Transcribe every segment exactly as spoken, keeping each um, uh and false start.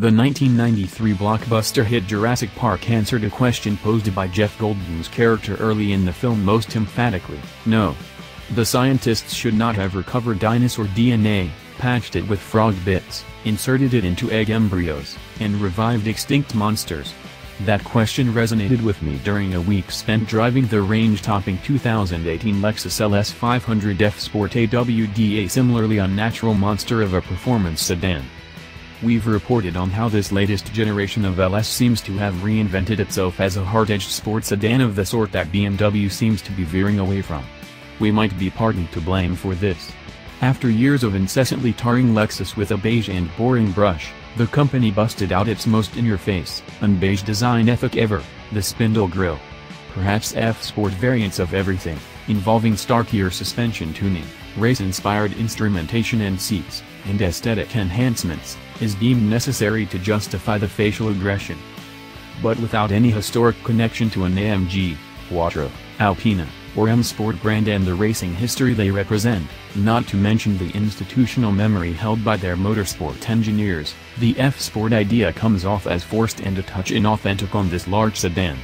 The nineteen ninety-three blockbuster hit Jurassic Park answered a question posed by Jeff Goldblum's character early in the film most emphatically. No. The scientists should not have recovered dinosaur D N A, patched it with frog bits, inserted it into egg embryos, and revived extinct monsters. That question resonated with me during a week spent driving the range-topping two thousand eighteen Lexus L S five hundred F Sport A W D, a similarly unnatural monster of a performance sedan. We've reported on how this latest generation of L S seems to have reinvented itself as a hard-edged sports sedan of the sort that B M W seems to be veering away from. We might be partly to blame for this. After years of incessantly tarring Lexus with a beige and boring brush, the company busted out its most in-your-face, unbeige design ethic ever, the spindle grille. Perhaps F-Sport variants of everything, involving starkier suspension tuning, race-inspired instrumentation and seats, and aesthetic enhancements, is deemed necessary to justify the facial aggression. But without any historic connection to an A M G, Quattro, Alpina, or M Sport brand and the racing history they represent, not to mention the institutional memory held by their motorsport engineers, the F Sport idea comes off as forced and a touch inauthentic on this large sedan.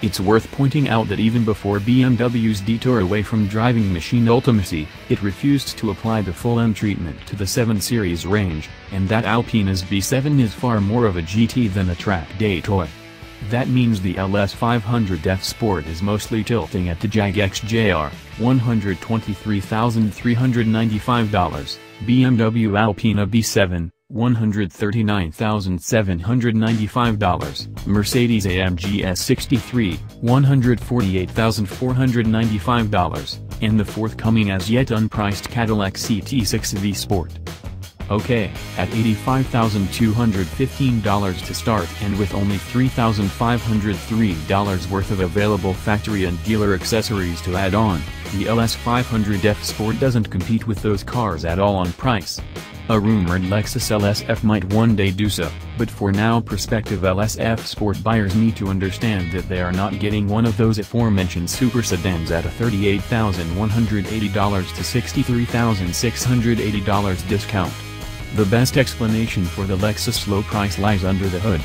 It's worth pointing out that even before B M W's detour away from driving machine ultimacy, it refused to apply the full M treatment to the seven series range, and that Alpina's B seven is far more of a G T than a track day toy. That means the L S five hundred F Sport is mostly tilting at the Jag X J R, one hundred twenty-three thousand three hundred ninety-five dollars, B M W Alpina B seven, one hundred thirty-nine thousand seven hundred ninety-five dollars, Mercedes-A M G S sixty-three, one hundred forty-eight thousand four hundred ninety-five dollars, and the forthcoming as-yet unpriced Cadillac C T six V Sport. Okay, at eighty-five thousand two hundred fifteen dollars to start and with only three thousand five hundred three dollars worth of available factory and dealer accessories to add on, the L S five hundred F Sport doesn't compete with those cars at all on price. A rumored Lexus L S F might one day do so, but for now prospective L S F Sport buyers need to understand that they are not getting one of those aforementioned super sedans at a thirty-eight thousand one hundred eighty dollars to sixty-three thousand six hundred eighty dollars discount. The best explanation for the Lexus low price lies under the hood.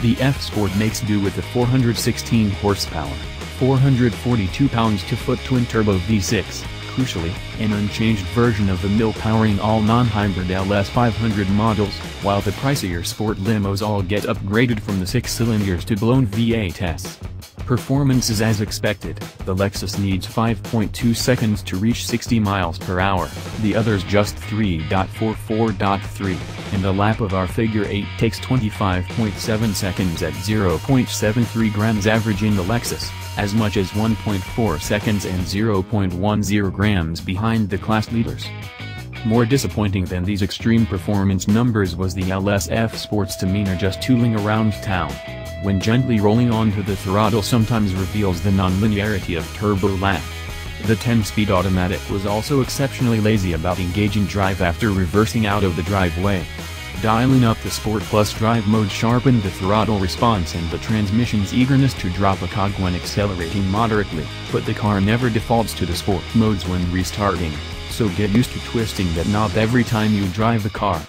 The F Sport makes do with the four hundred sixteen horsepower, four hundred forty-two pounds-to-foot twin-turbo V six, crucially, an unchanged version of the mill powering all non-hybrid L S five hundred models, while the pricier sport limos all get upgraded from the six cylinders to blown V eights. Performance is as expected, the Lexus needs five point two seconds to reach sixty miles per hour, the others just three point four four point three, and the lap of our figure eight takes twenty-five point seven seconds at zero point seven three grams average in the Lexus, as much as one point four seconds and zero point one zero grams behind the class leaders. More disappointing than these extreme performance numbers was the L S F Sport's demeanor just tooling around town. When gently rolling onto the throttle sometimes reveals the non-linearity of turbo lap. The ten-speed automatic was also exceptionally lazy about engaging drive after reversing out of the driveway. Dialing up the Sport Plus drive mode sharpened the throttle response and the transmission's eagerness to drop a cog when accelerating moderately, but the car never defaults to the Sport modes when restarting, so get used to twisting that knob every time you drive the car.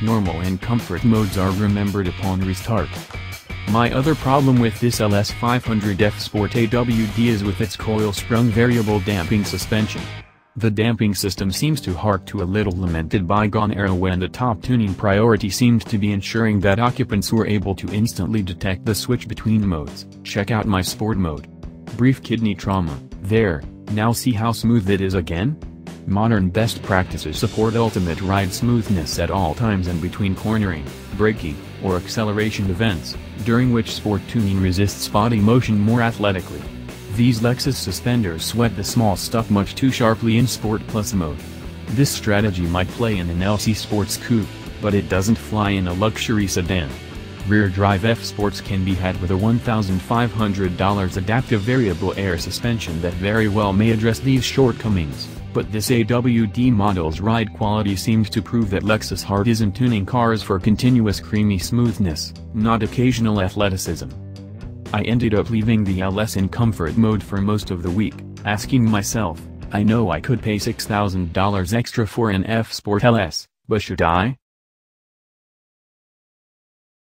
Normal and comfort modes are remembered upon restart. My other problem with this L S five hundred F Sport A W D is with its coil-sprung variable damping suspension. The damping system seems to hark to a little lamented bygone era when the top tuning priority seemed to be ensuring that occupants were able to instantly detect the switch between modes. Check out my sport mode. Brief kidney trauma, there, now see how smooth it is again? Modern best practices support ultimate ride smoothness at all times and between cornering, braking, or acceleration events, during which sport tuning resists body motion more athletically. These Lexus suspenders sweat the small stuff much too sharply in Sport Plus mode. This strategy might play in an L C Sports Coupe, but it doesn't fly in a luxury sedan. Rear drive F Sports can be had with a one thousand five hundred dollar adaptive variable air suspension that very well may address these shortcomings. But this A W D model's ride quality seems to prove that Lexus heart isn't tuning cars for continuous creamy smoothness, not occasional athleticism. I ended up leaving the L S in comfort mode for most of the week, asking myself, I know I could pay six thousand dollars extra for an F Sport L S, but should I?